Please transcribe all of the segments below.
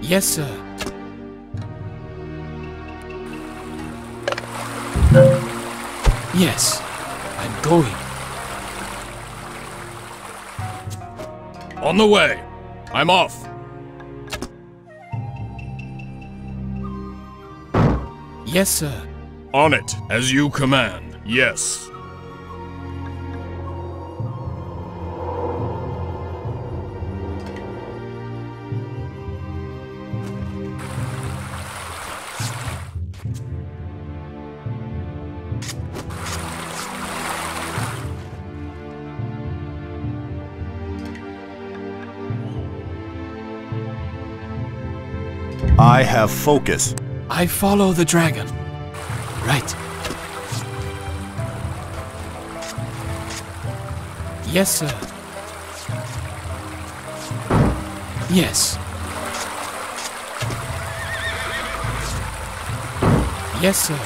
Yes, sir. Yes, I'm going. On the way. I'm off. Yes, sir. On it, as you command. Yes. I have focus. I follow the dragon. Right. Yes, sir. Yes. Yes, sir.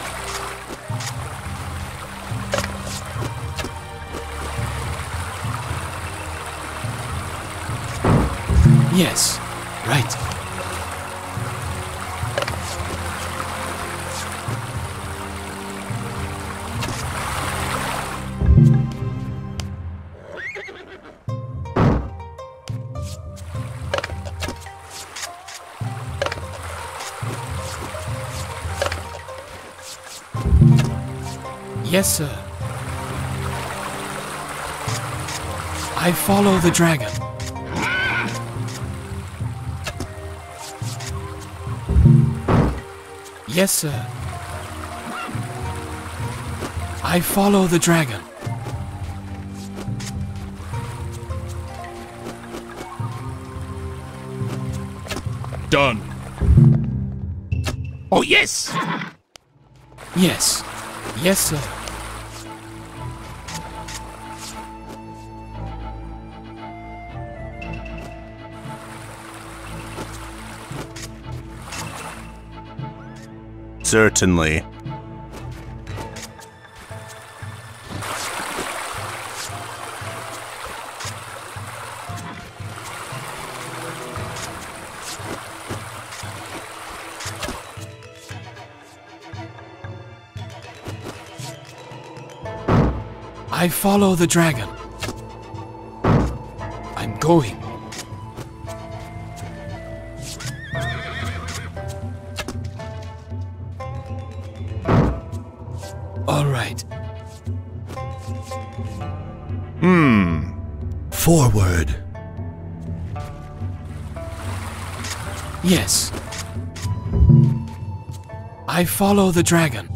Yes. Right. Yes, sir. I follow the dragon. Yes, sir. I follow the dragon. Done. Oh, yes! Yes. Yes, sir. Certainly. I follow the dragon. I'm going. Forward. Yes. I follow the dragon.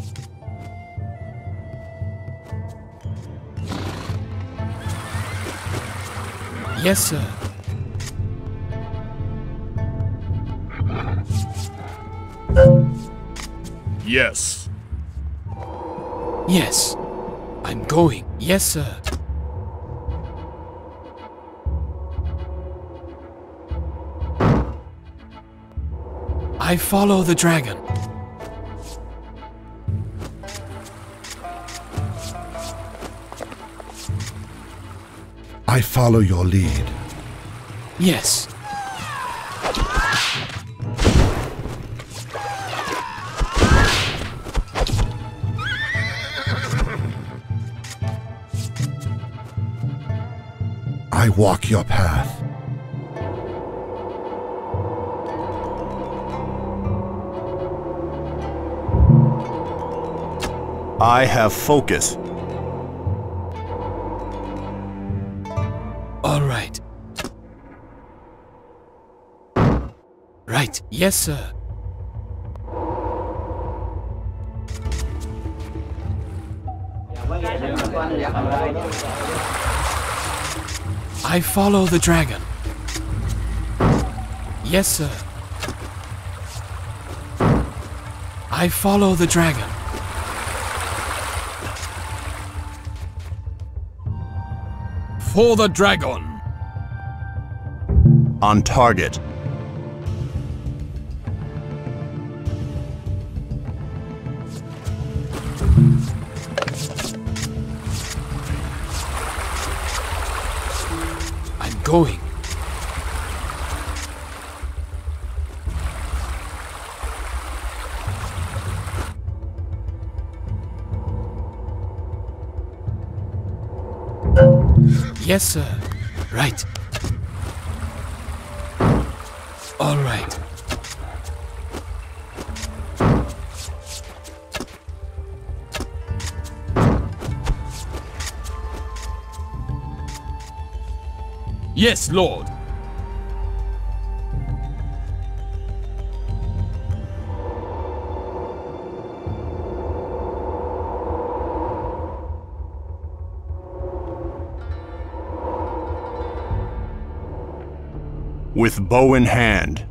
Yes, sir. Yes. Yes. I'm going. Yes, sir. I follow the dragon. I follow your lead. Yes. I walk your path. I have focus. All right. Right. Yes, sir. I follow the dragon. Yes, sir. I follow the dragon. For the dragon. On target. I'm going. Yes, sir. Right. All right. Yes, Lord. With bow in hand.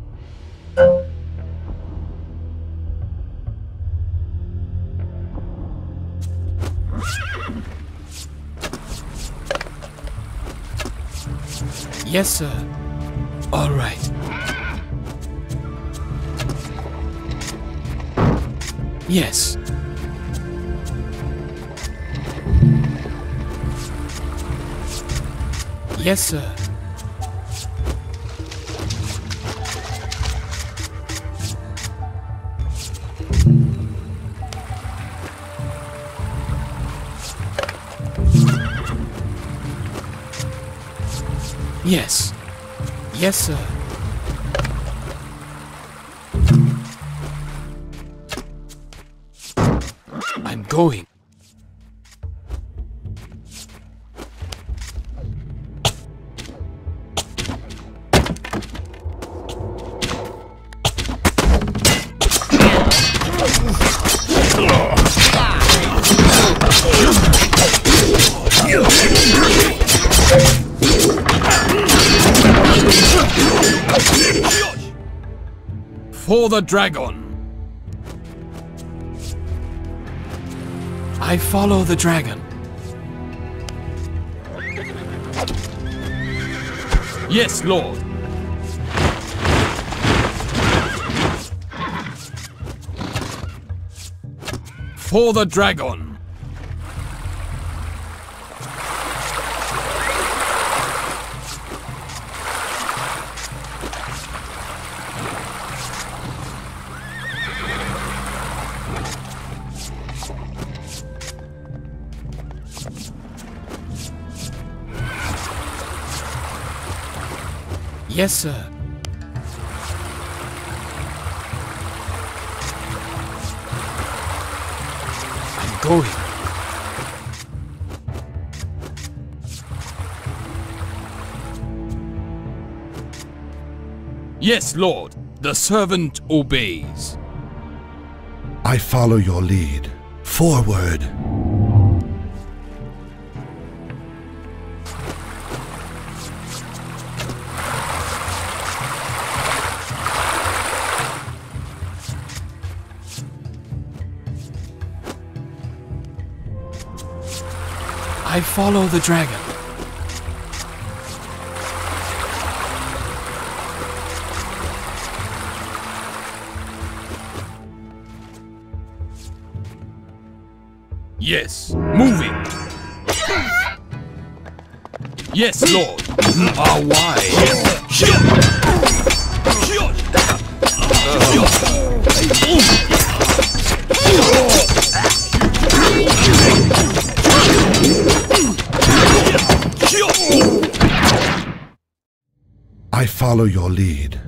Yes, sir. All right. Yes. Yes, sir. Yes. Yes, sir. I'm going. For the dragon. I follow the dragon. Yes, Lord. For the dragon. Yes, sir. I'm going. Yes, Lord. The servant obeys. I follow your lead. Forward. I follow the dragon. Yes, moving. Yes, Lord. I follow your lead.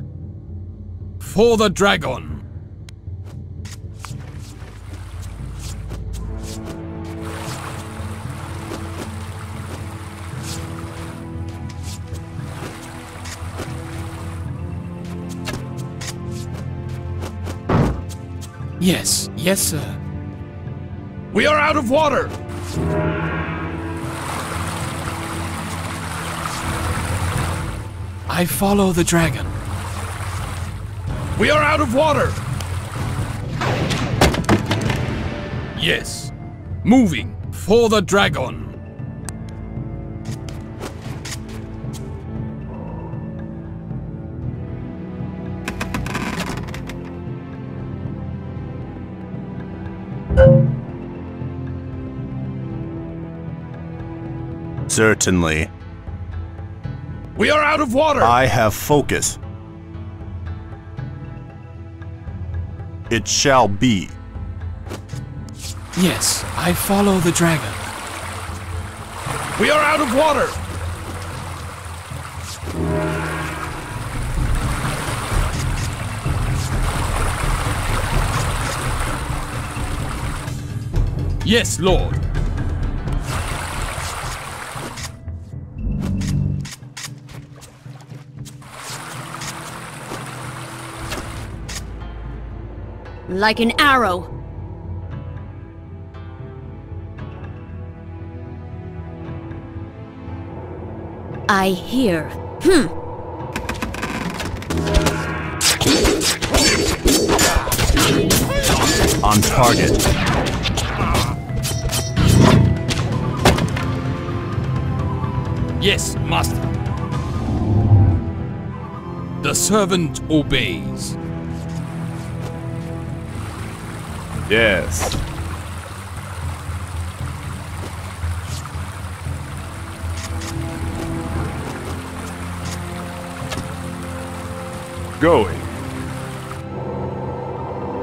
For the dragon. Yes, yes, sir. We are out of water. I follow the dragon. We are out of water. Yes. Moving for the dragon. Certainly. We are out of water! I have focus. It shall be. Yes, I follow the dragon. We are out of water! Yes, Lord. Like an arrow. I hear. On target. Yes, Master. The servant obeys. Yes. Going.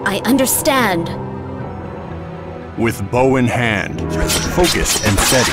I understand. With bow in hand, focus and steady.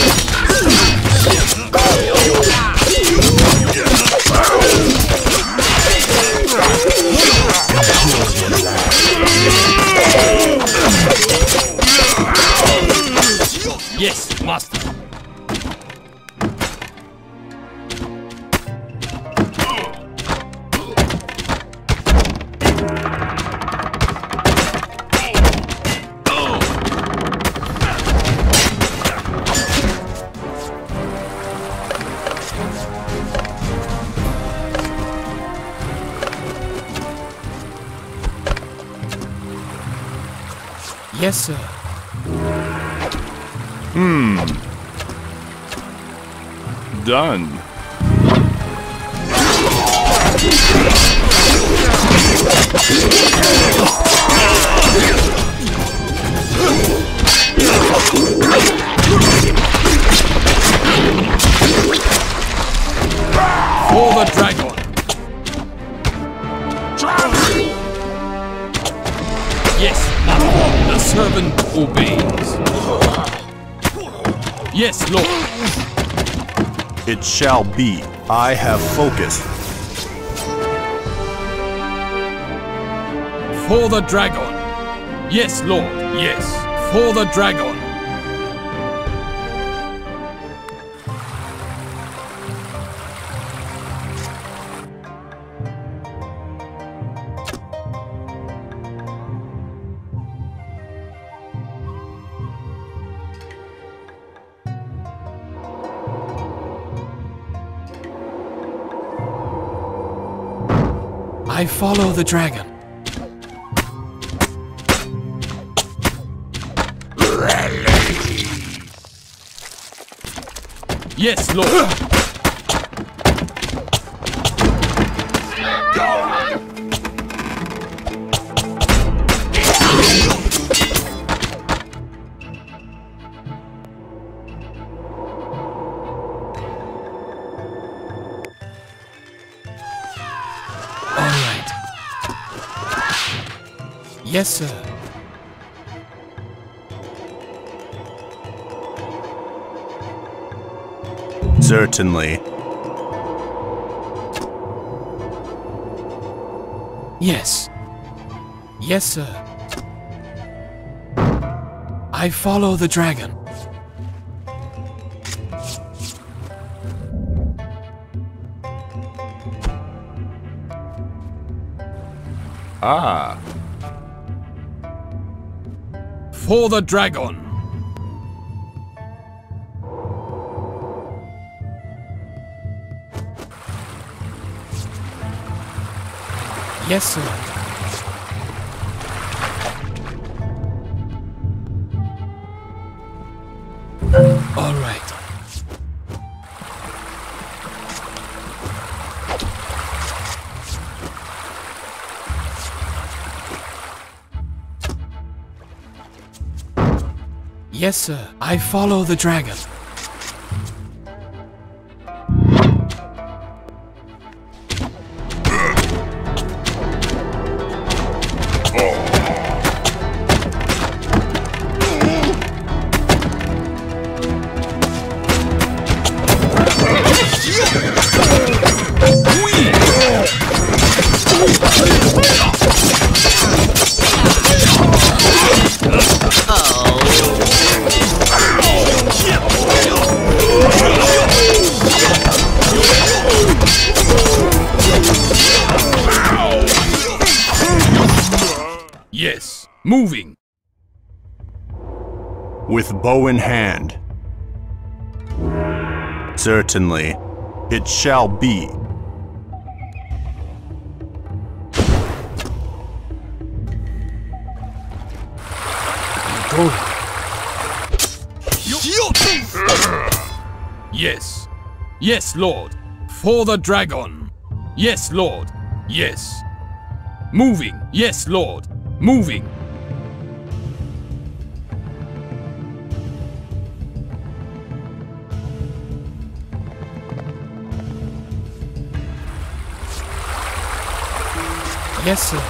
Yes, Master. Yes, sir. Done. For the dragon. Servant obeys. Yes, Lord. It shall be. I have focused. For the dragon. Yes, Lord. Yes. For the dragon. I follow the dragon. Yes, Lord. Yes, sir. Certainly. Yes. Yes, sir. I follow the dragon. Ah. For the dragon. Yes, sir. All right. Yes, sir. I follow the dragon. Moving! With bow in hand. Certainly, it shall be. Yes. Yes, Lord. For the dragon. Yes, Lord. Yes. Moving. Yes, Lord. Moving. Yes, sir.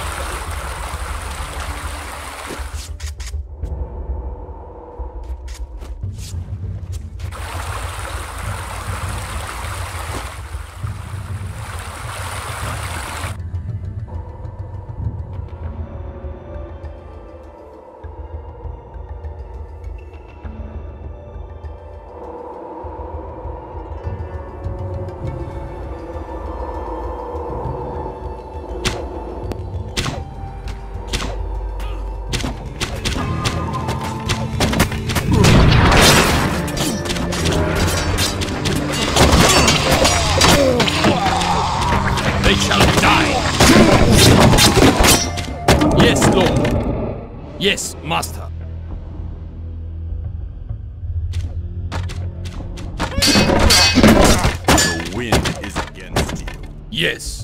Yes, Master. The wind is against you. Yes.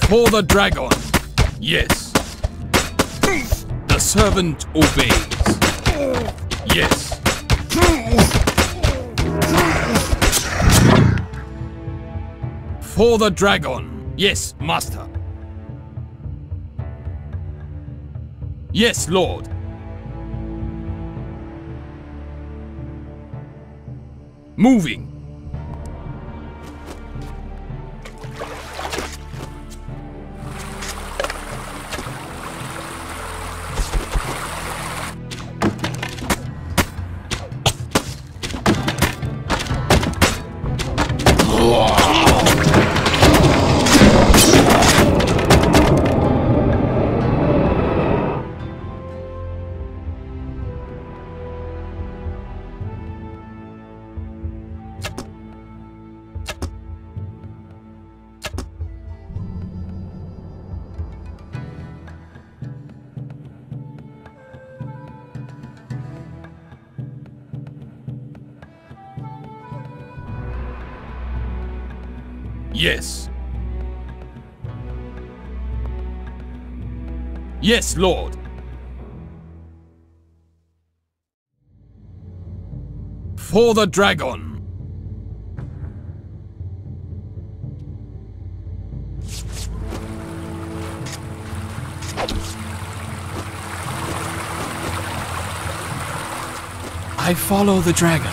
For the dragon, yes. The servant obeys, yes. For the dragon, yes, Master. Yes, Lord. Moving. Yes. Yes, Lord. For the dragon. I follow the dragon.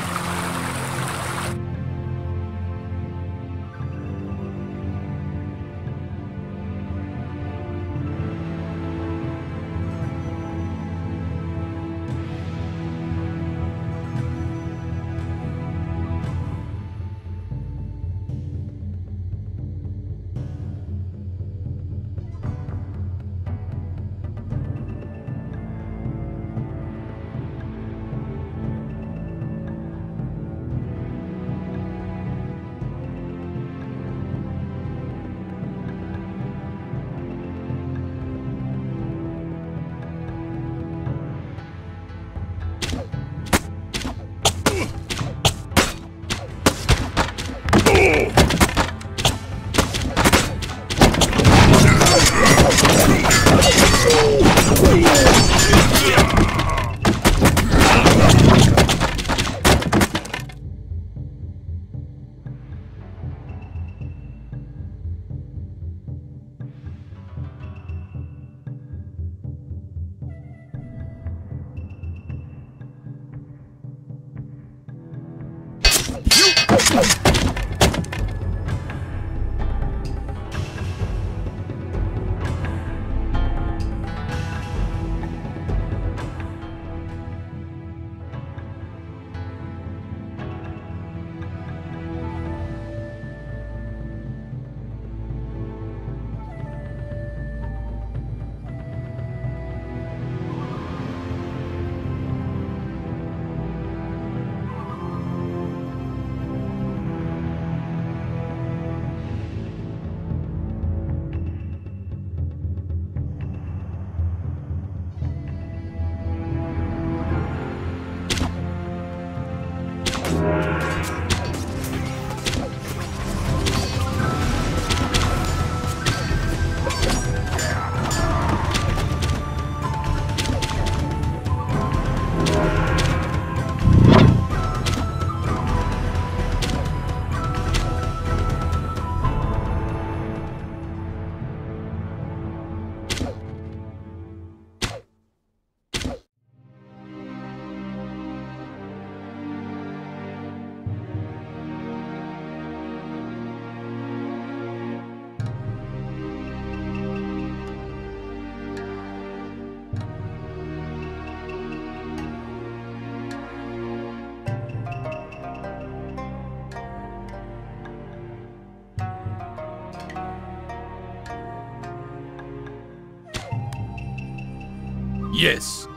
Yes.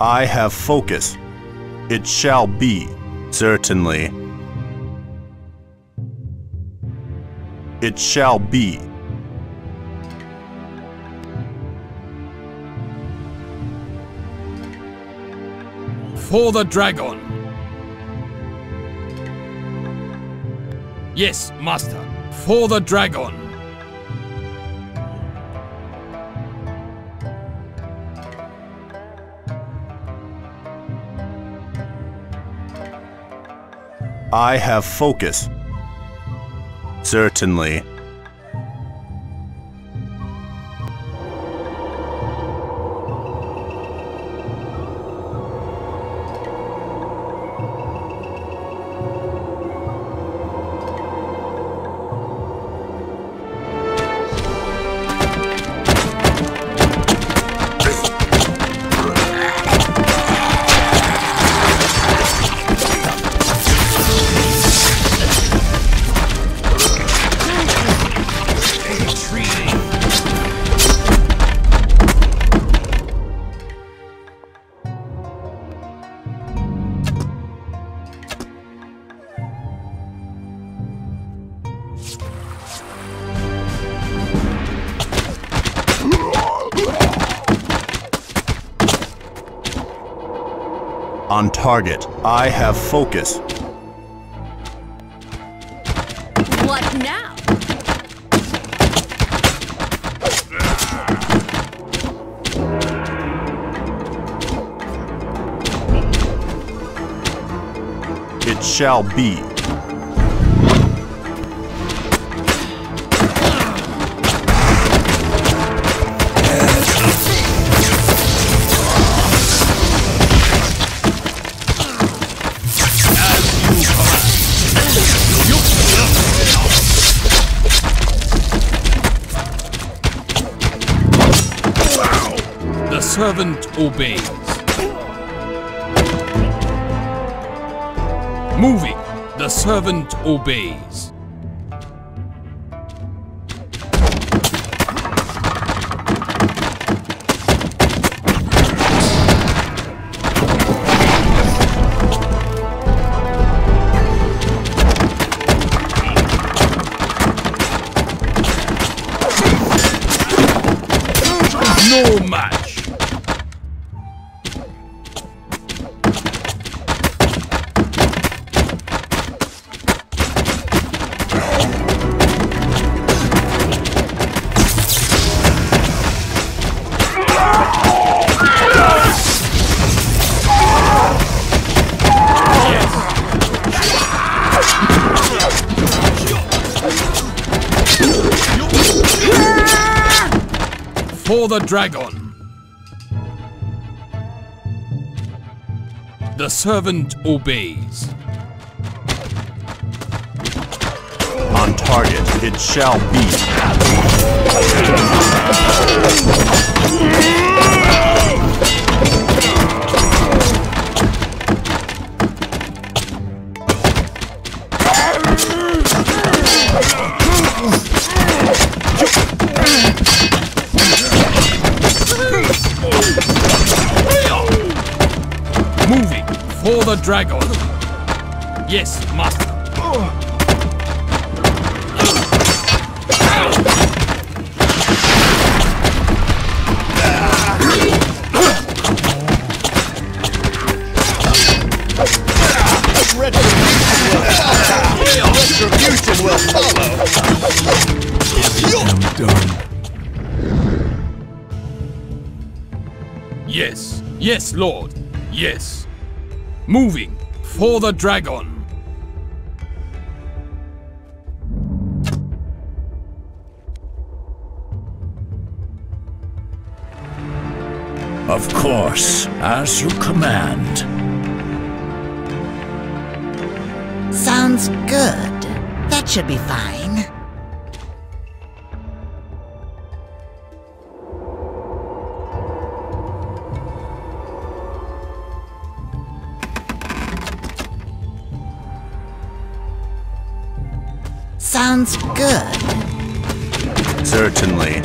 I have focus. It shall be, certainly. It shall be. For the dragon. Yes, master. For the dragon. I have focus. Certainly. On target. I have focus. What now? It shall be. Servant obeys. Moving, the servant obeys. No match. for the dragon. The servant obeys. On target, it shall be. Moving for the dragon. Yes, master. Retribution will follow. Done. Yes, yes, Lord, yes. Moving for the dragon. Of course, as you command. Sounds good. That should be fine. Sounds good. Certainly.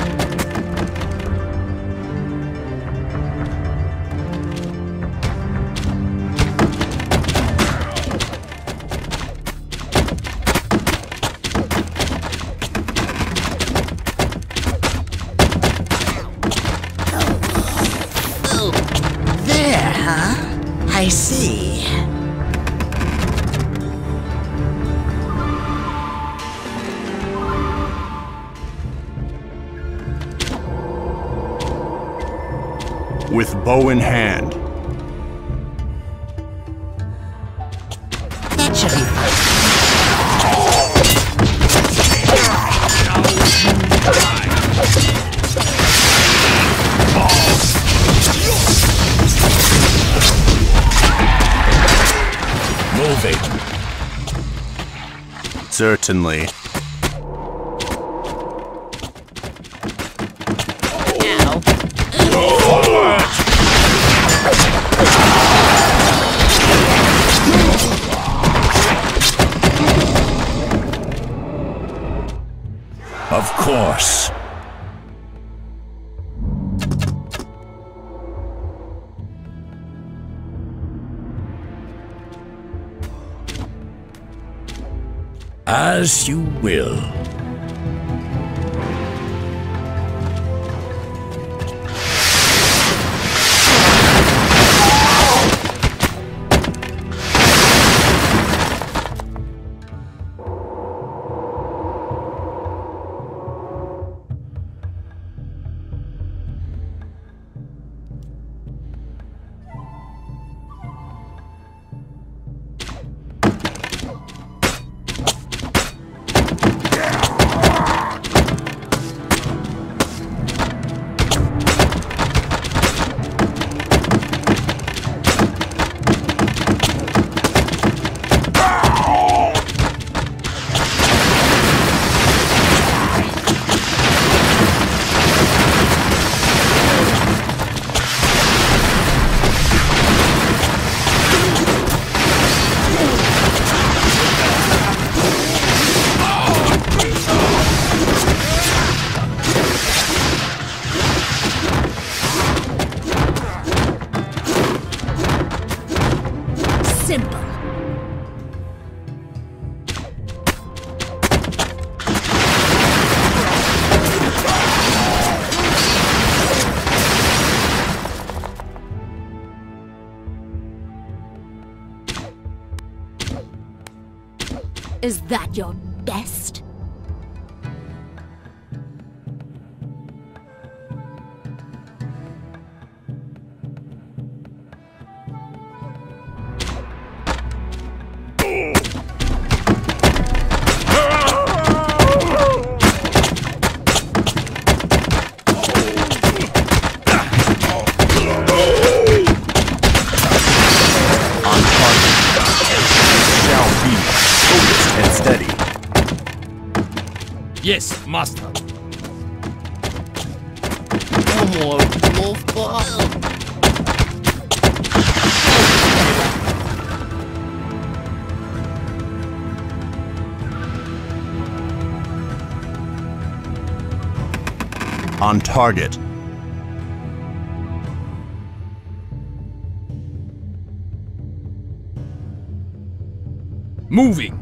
I see. With bow in hand. That should be certainly. Now. Of course. As you will. Is that your best? Basta. Amor, não fala. On target. Moving.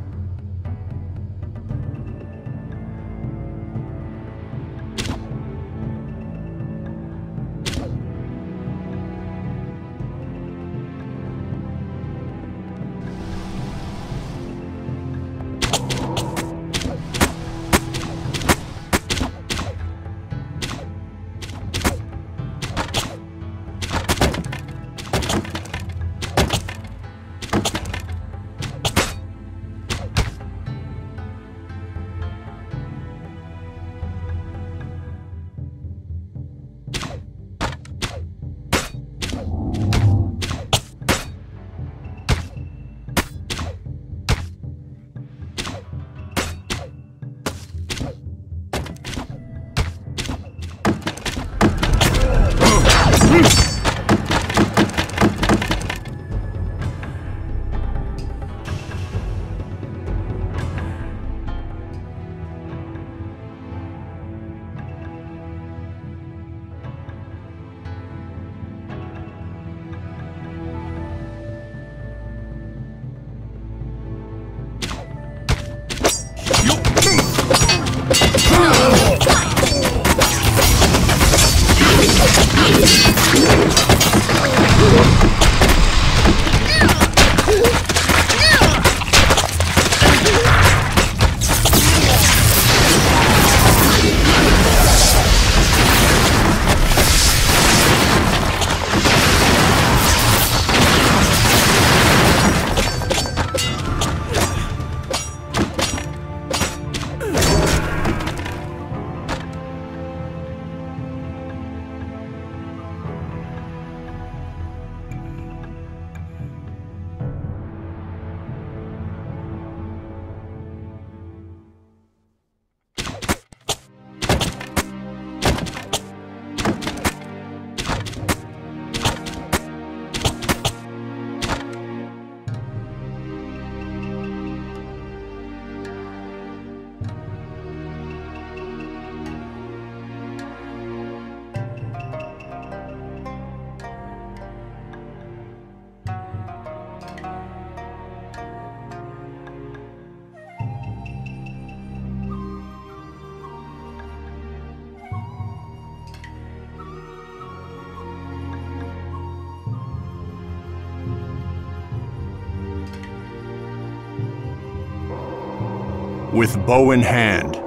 With bow in hand,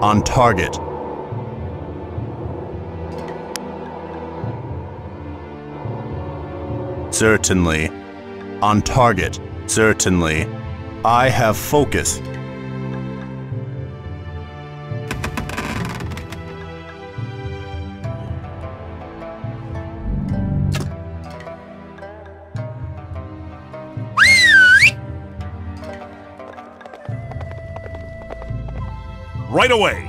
on target. Certainly, on target, certainly. I have focus. Right away.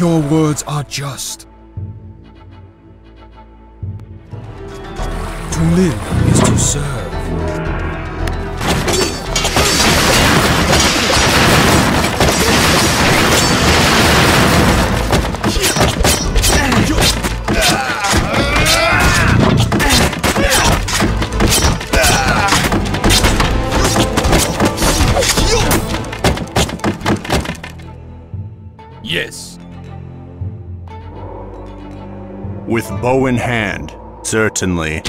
Your words are just. To live is to serve. Yes. With bow in hand, certainly.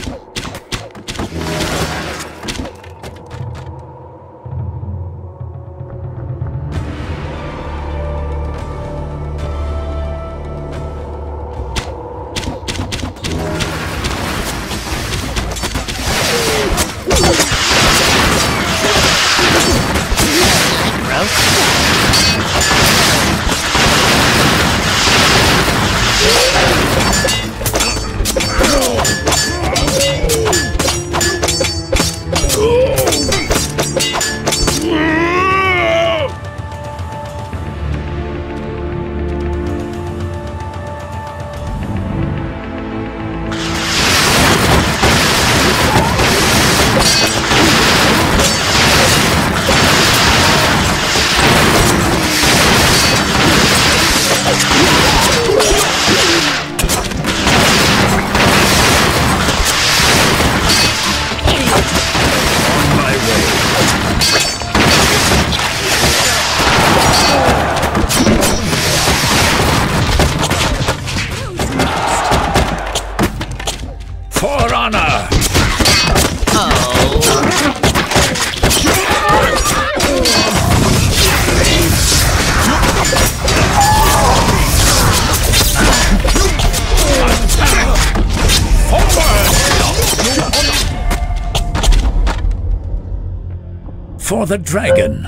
For the dragon.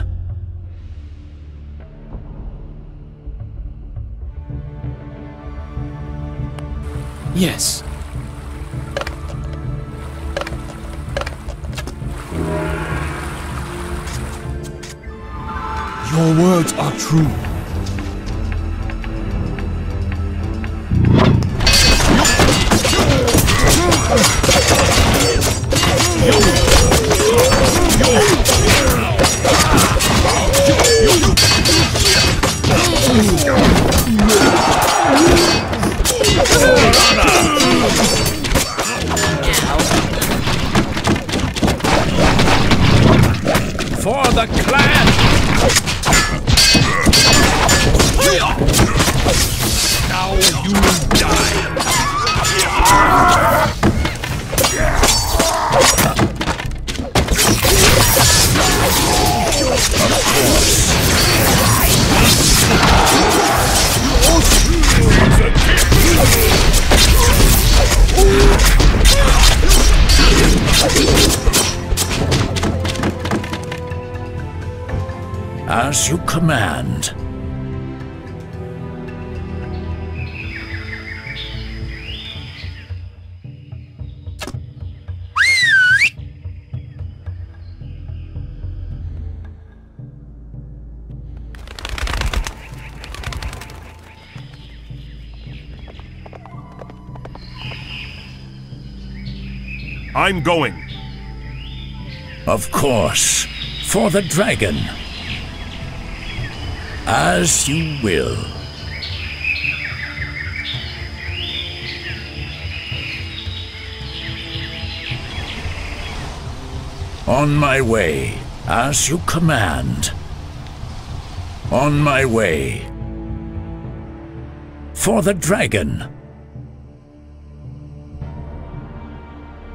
Yes. Your words are true. For the clan! Now you die! As you command. I'm going. Of course, for the dragon. As you will. On my way, as you command. On my way. For the dragon.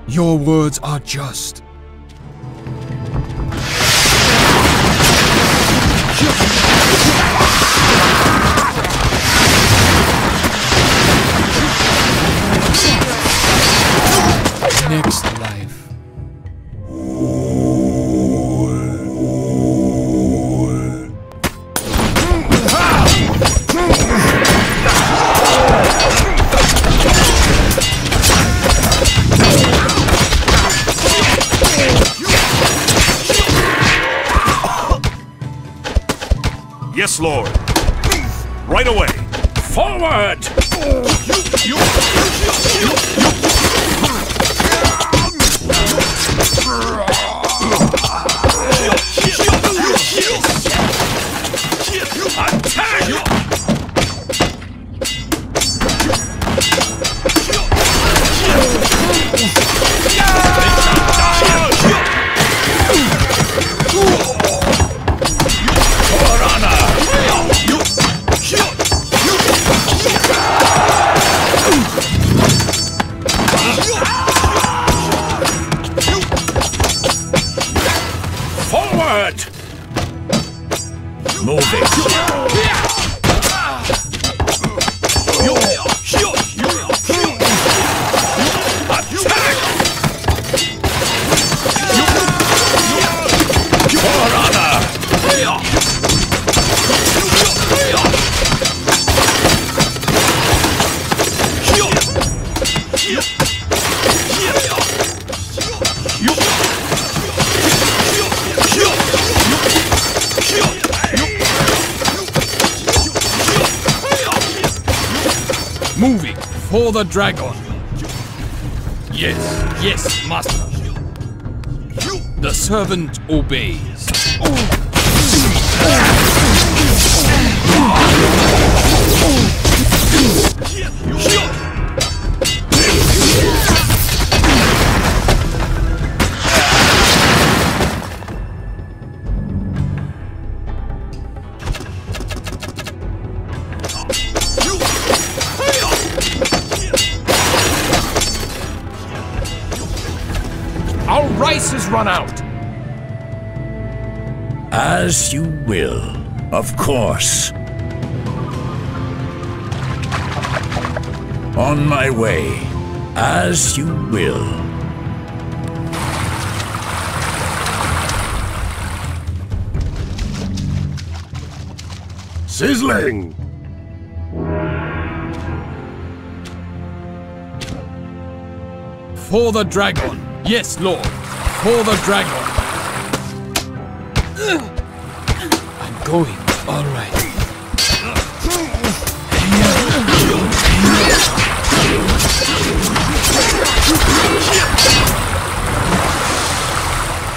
Your words are just. Next life. Yes, Lord. Right away. Forward! Moving for the dragon. Yes, yes, master. The servant obeys. Rice has run out. As you will, of course. On my way, as you will. Sizzling! For the dragon, yes, Lord. For the dragon. I'm going. All right.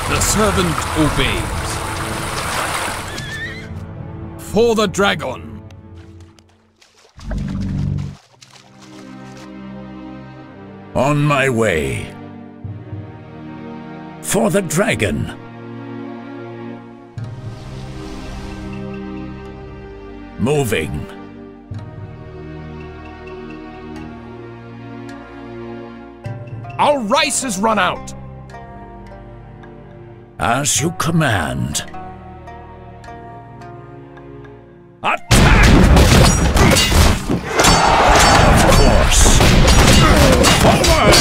The servant obeys. For the dragon. On my way. For the dragon. Moving. Our rice has run out. As you command. Attack! Of course. Forward!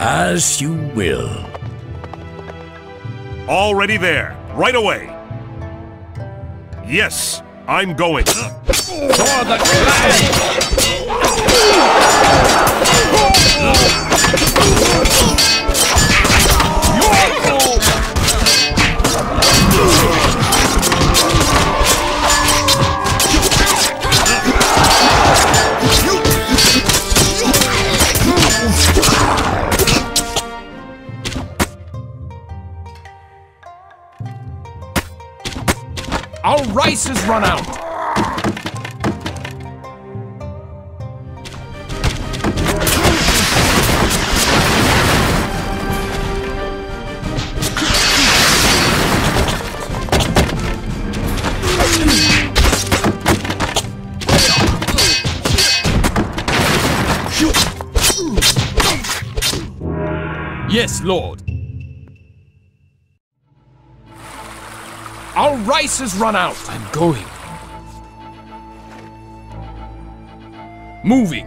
As you will. Already there, right away. Yes, I'm going. For the Our rice has run out. Yes, Lord. Our rice has run out. I'm going. Moving.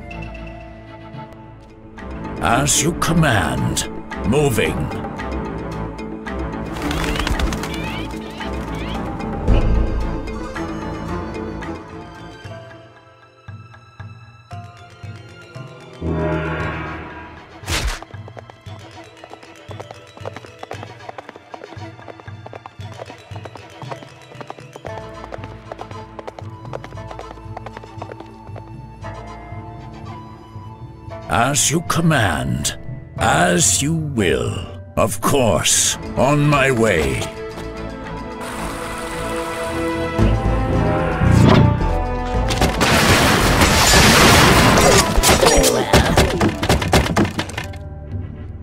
As you command, moving. As you command, as you will. Of course, on my way.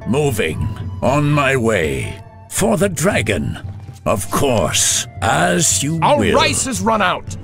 Moving, on my way. For the dragon, of course, as you will. Our rice has run out!